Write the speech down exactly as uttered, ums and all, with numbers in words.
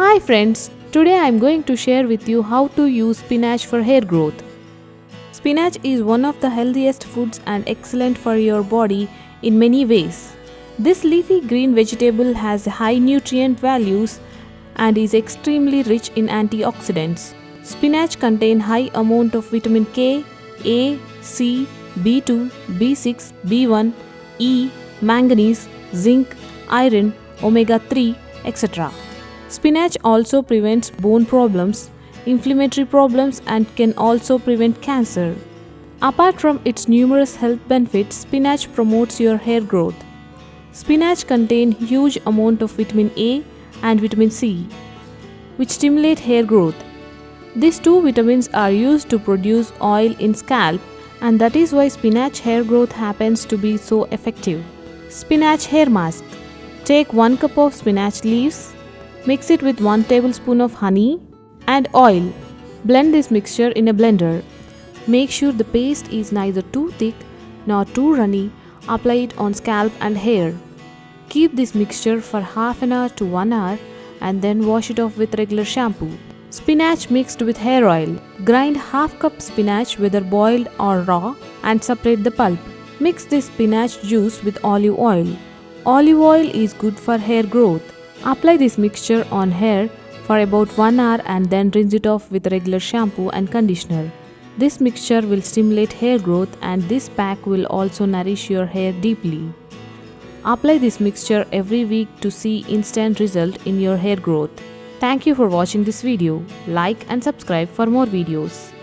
Hi friends, today I am going to share with you how to use spinach for hair growth. Spinach is one of the healthiest foods and excellent for your body in many ways. This leafy green vegetable has high nutrient values and is extremely rich in antioxidants. Spinach contains high amount of vitamin K, A, C, B two, B six, B one, E, manganese, zinc, iron, omega three, et cetera. Spinach also prevents bone problems, inflammatory problems, and can also prevent cancer. Apart from its numerous health benefits, spinach promotes your hair growth. Spinach contains huge amount of vitamin A and vitamin C, which stimulate hair growth. These two vitamins are used to produce oil in scalp, and that is why spinach hair growth happens to be so effective. Spinach hair mask. Take one cup of spinach leaves. Mix it with one tablespoon of honey and oil. Blend this mixture in a blender. Make sure the paste is neither too thick nor too runny. Apply it on scalp and hair. Keep this mixture for half an hour to one hour and then wash it off with regular shampoo. Spinach mixed with hair oil. Grind half cup spinach whether boiled or raw and separate the pulp. Mix this spinach juice with olive oil. Olive oil is good for hair growth. Apply this mixture on hair for about one hour and then rinse it off with regular shampoo and conditioner. This mixture will stimulate hair growth and this pack will also nourish your hair deeply. Apply this mixture every week to see instant result in your hair growth. Thank you for watching this video. Like and subscribe for more videos.